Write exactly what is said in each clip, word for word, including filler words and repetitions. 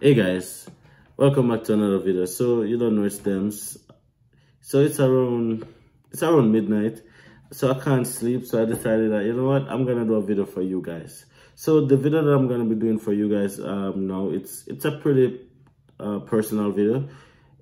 Hey guys, welcome back to another video. So you don't know it's them. So it's around it's around midnight, so I can't sleep, so I decided that, you know what, I'm gonna do a video for you guys. So the video that I'm gonna be doing for you guys um now, it's it's a pretty uh, personal video.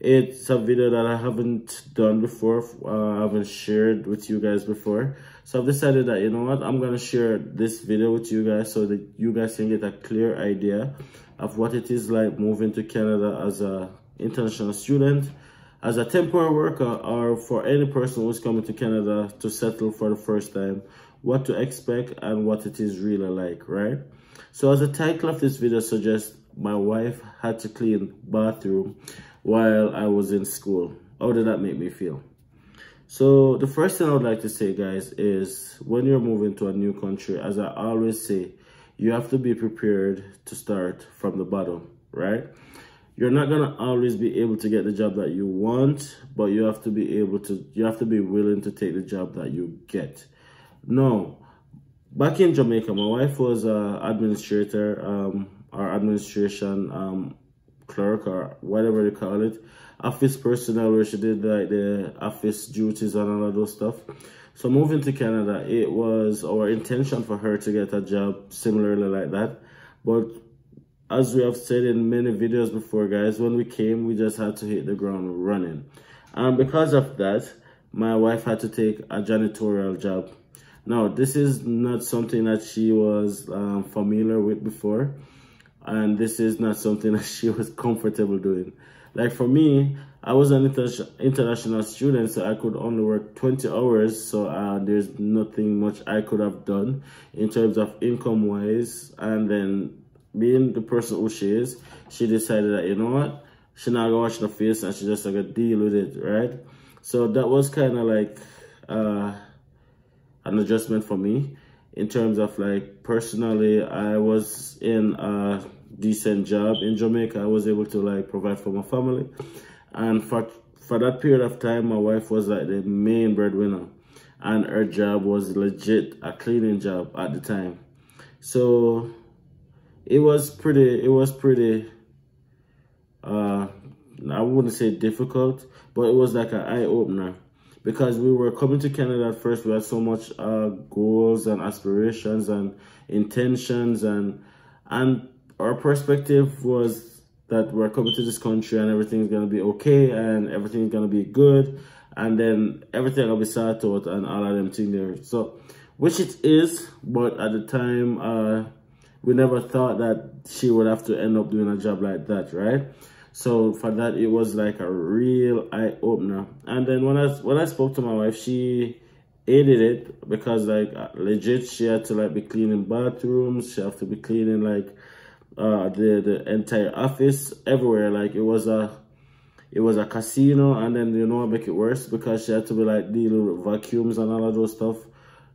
It's a video that I haven't done before, uh, I haven't shared with you guys before, so I've decided that, you know what, I'm gonna share this video with you guys so that you guys can get a clear idea of what it is like moving to Canada as a international student, as a temporary worker, or for any person who's coming to Canada to settle for the first time, what to expect and what it is really like, right? So as the title of this video suggests, my wife had to clean bathroom while I was in school. How did that make me feel? So the first thing I would like to say, guys, is when you're moving to a new country, as I always say, you have to be prepared to start from the bottom, right? You're not gonna always be able to get the job that you want, but you have to be able to, you have to be willing to take the job that you get. Now, back in Jamaica, my wife was an administrator, um, or administration um, clerk, or whatever they call it, office personnel, where she did like the office duties and all of those stuff. So moving to Canada, it was our intention for her to get a job similarly like that. But as we have said in many videos before, guys, when we came, we just had to hit the ground running. And because of that, my wife had to take a janitorial job. Now, this is not something that she was um, familiar with before. And this is not something that she was comfortable doing. Like for me, I was an inter international student, so I could only work twenty hours. So uh, there's nothing much I could have done in terms of income wise. And then being the person who she is, she decided that, you know what, she not gonna wash her face and she just like a deal with it, right? So that was kind of like uh, an adjustment for me. In terms of like personally, I was in a decent job in Jamaica. I was able to like provide for my family, and for for that period of time, my wife was like the main breadwinner, and her job was legit a cleaning job at the time. So it was pretty. It was pretty. Uh, I wouldn't say difficult, but it was like an eye opener. Because we were coming to Canada at first, we had so much uh, goals and aspirations and intentions, and and our perspective was that we're coming to this country and everything's gonna be okay and everything's gonna be good, and then everything will be sorted out and all of them things there. So, which it is, but at the time, uh, we never thought that she would have to end up doing a job like that, right? So for that, it was like a real eye opener. And then when I when I spoke to my wife, she hated it because like legit, she had to like be cleaning bathrooms. She had to be cleaning like uh, the the entire office everywhere. Like it was a it was a casino. And then, you know what, make it worse, because she had to be like dealing with vacuums and all of those stuff.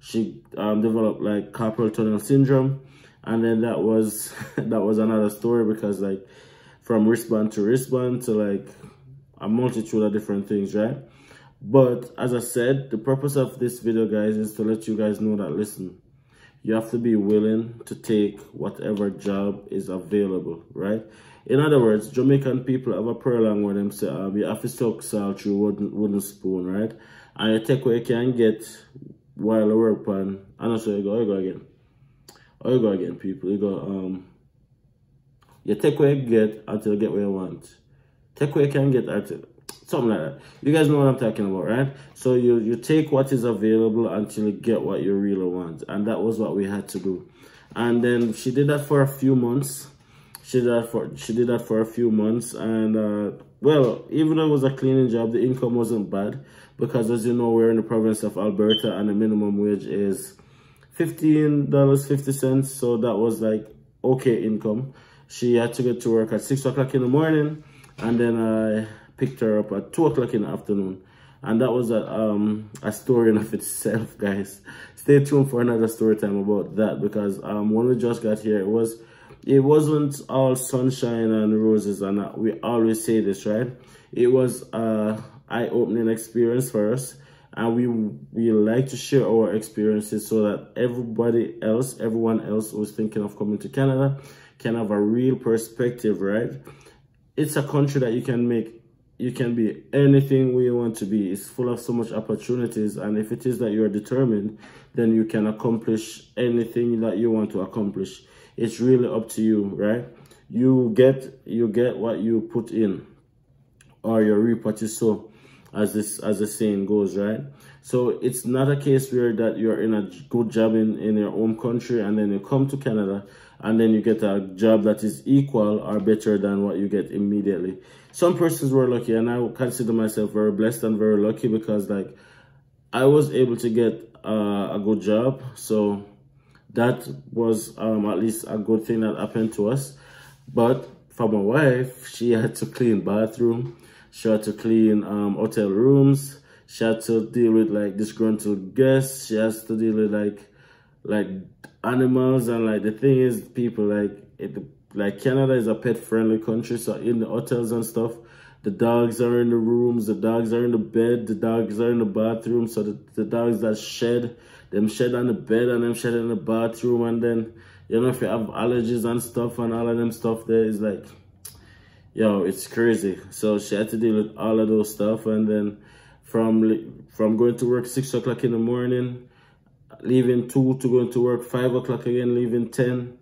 She um, developed like carpal tunnel syndrome, and then that was that was another story, because like, from wristband to wristband to like a multitude of different things, right? But as I said, the purpose of this video, guys, is to let you guys know that, listen, you have to be willing to take whatever job is available, right? In other words, Jamaican people have a parlang where them say, um, you have to suck salt through wooden, wooden spoon, right? And you take what you can get while you work on. And also you go, you go again. Oh, you go again, people. You go, um... you take what you get until you get what you want. Take what you can get until something like that. You guys know what I'm talking about, right? So you you take what is available until you get what you really want, and that was what we had to do. And then she did that for a few months. She did that for she did that for a few months, and uh, well, even though it was a cleaning job, the income wasn't bad, because as you know, we're in the province of Alberta, and the minimum wage is fifteen dollars fifty cents. So that was like okay income. She had to get to work at six o'clock in the morning, and then I picked her up at two o'clock in the afternoon. And that was a, um, a story in of itself, guys. Stay tuned for another story time about that, because um, when we just got here, it, was, it wasn't all sunshine and roses, and uh, we always say this, right? It was an eye-opening experience for us, and we, we like to share our experiences so that everybody else, everyone else who's thinking of coming to Canada, can have a real perspective, right? It's a country that you can make, you can be anything we want to be. It's full of so much opportunities, and if it is that you're determined, then you can accomplish anything that you want to accomplish. It's really up to you, right? You get you get what you put in, or you reap what you sow, as this as the saying goes, right? So it's not a case where that you're in a good job in, in your own country, and then you come to Canada and then you get a job that is equal or better than what you get immediately. Some persons were lucky, and I consider myself very blessed and very lucky, because like I was able to get uh, a good job. So that was um, at least a good thing that happened to us. But for my wife, she had to clean bathroom, she had to clean um, hotel rooms, she had to deal with like disgruntled guests, she has to deal with like like animals, and like the thing is, people like it, like Canada is a pet-friendly country, so in the hotels and stuff, the dogs are in the rooms, the dogs are in the bed, the dogs are in the bathroom, so the, the dogs that shed, them shed on the bed and them shed in the bathroom, and then, you know, if you have allergies and stuff and all of them stuff there, is like, yo, it's crazy. So she had to deal with all of those stuff. And then from from going to work six o'clock in the morning, leaving two to going to work five o'clock again, leaving ten.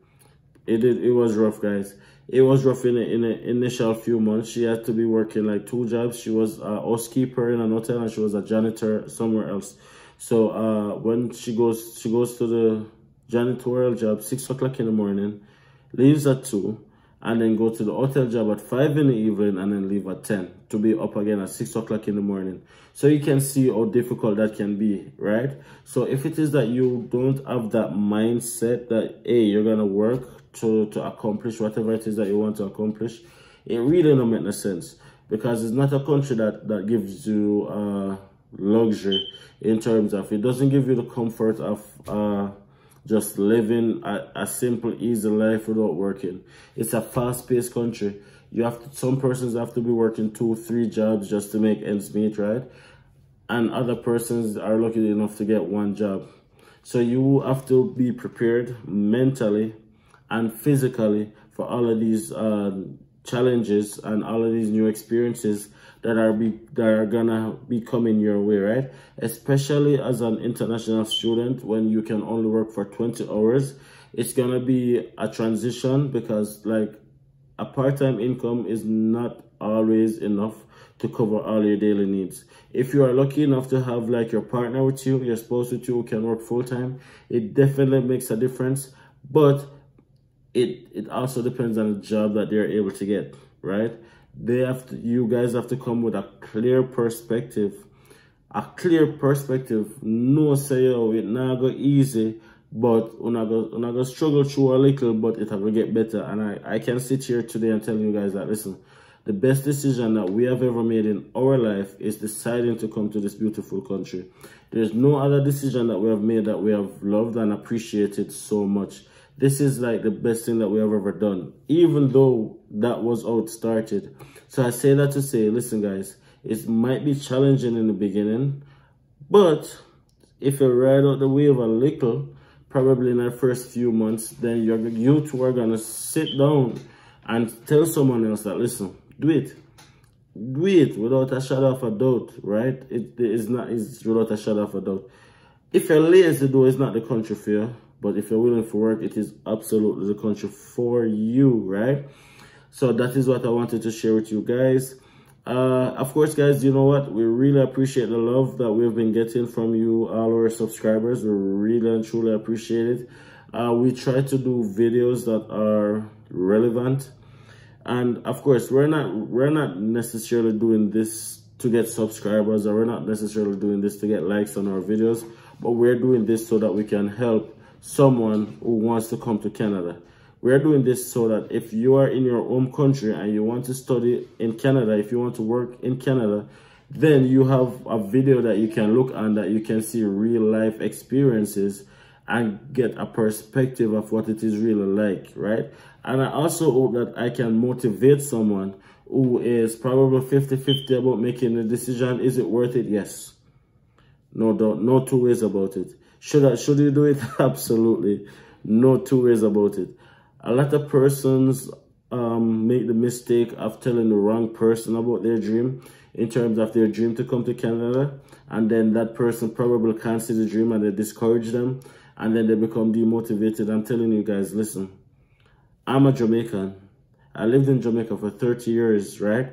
It did, it was rough, guys. It was rough in the, in the initial few months. She had to be working like two jobs. She was a housekeeper in an hotel, and she was a janitor somewhere else. So uh, when she goes, she goes to the janitorial job six o'clock in the morning, leaves at two, and then go to the hotel job at five in the evening, and then leave at ten to be up again at six o'clock in the morning. So you can see how difficult that can be, right? So if it is that you don't have that mindset that, hey, you're gonna work to to accomplish whatever it is that you want to accomplish, it really don't make no sense, because it's not a country that that gives you uh luxury, in terms of it doesn't give you the comfort of uh just living a, a simple, easy life without working. It's a fast-paced country. You have to, some persons have to be working two, three jobs just to make ends meet, right? And other persons are lucky enough to get one job. So you have to be prepared mentally and physically for all of these uh, challenges and all of these new experiences that are be that are gonna be coming your way, right? Especially as an international student, when you can only work for twenty hours, it's gonna be a transition, because like a part-time income is not always enough to cover all your daily needs. If you are lucky enough to have like your partner with you, your spouse with you, who can work full-time, it definitely makes a difference. But it it also depends on the job that they're able to get, right? They have to, you guys have to come with a clear perspective, a clear perspective. No say, yo, it not go easy, but una go, una go struggle through a little, but it will get better. And I, I can sit here today and tell you guys that, listen, the best decision that we have ever made in our life is deciding to come to this beautiful country. There's no other decision that we have made that we have loved and appreciated so much. This is like the best thing that we have ever done, even though that was how it started. So I say that to say, listen, guys, it might be challenging in the beginning, but if you ride out the wave a little, probably in the first few months, then you're, you two are going to sit down and tell someone else that, listen, do it. Do it without a shadow of a doubt, right? It is not, it's without a shadow of a doubt. If you're lazy, though, it's not the country for you. But if you're willing for work, it is absolutely the country for you, right? So that is what I wanted to share with you guys. Uh, of course, guys, you know what? We really appreciate the love that we've been getting from you, all our subscribers. We really and truly appreciate it. Uh, we try to do videos that are relevant. And of course, we're not, we're not necessarily doing this to get subscribers, or we're not necessarily doing this to get likes on our videos, but we're doing this so that we can help someone who wants to come to Canada. We're doing this so that if you are in your own country and you want to study in Canada, if you want to work in Canada, then you have a video that you can look on, that you can see real life experiences and get a perspective of what it is really like, right? And I also hope that I can motivate someone who is probably fifty fifty about making the decision. Is it worth it? Yes. No doubt, no two ways about it. Should I, should you do it? Absolutely. No two ways about it. A lot of persons um, make the mistake of telling the wrong person about their dream in terms of their dream to come to Canada. And then that person probably can't see the dream and they discourage them. And then they become demotivated. I'm telling you guys, listen, I'm a Jamaican. I lived in Jamaica for thirty years, right?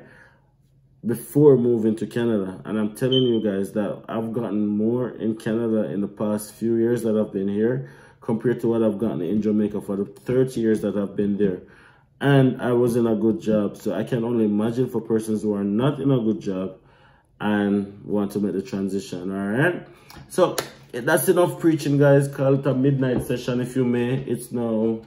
Before moving to Canada. And I'm telling you guys that I've gotten more in Canada in the past few years that I've been here compared to what I've gotten in Jamaica for the thirty years that I've been there. And I was in a good job. So I can only imagine for persons who are not in a good job and want to make the transition, all right? So that's enough preaching, guys. Call it a midnight session, if you may. It's now...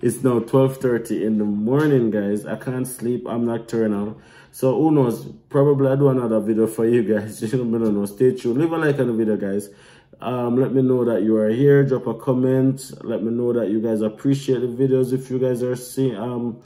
It's now twelve thirty in the morning, guys. I can't sleep. I'm nocturnal. So who knows? Probably I do another video for you guys. You don't know. Stay tuned. Leave a like on the video, guys. Um, let me know that you are here. Drop a comment. Let me know that you guys appreciate the videos. If you guys are seeing, um,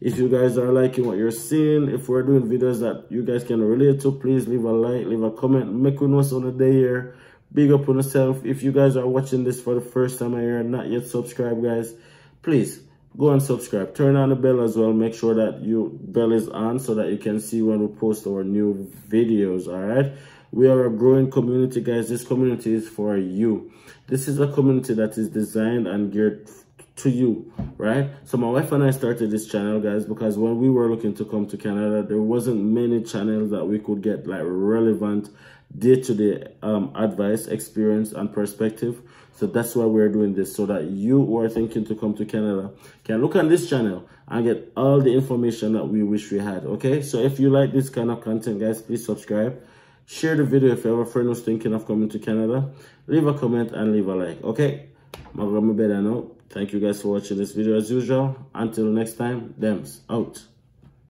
if you guys are liking what you're seeing, if we're doing videos that you guys can relate to, please leave a like, leave a comment. Make we know on the day here. Big up on yourself. If you guys are watching this for the first time here and not yet subscribed, guys, please go and subscribe. Turn on the bell as well. Make sure that your bell is on so that you can see when we post our new videos, all right? We are a growing community, guys. This community is for you. This is a community that is designed and geared to you, right? So my wife and I started this channel, guys, because when we were looking to come to Canada, there wasn't many channels that we could get like relevant day-to-day um, advice, experience, and perspective. So that's why we're doing this, so that you who are thinking to come to Canada can look on this channel and get all the information that we wish we had, okay? So if you like this kind of content, guys, please subscribe. Share the video if you have a friend who's thinking of coming to Canada. Leave a comment and leave a like, okay? My grandma better know. Thank you guys for watching this video as usual. Until next time, Dems out.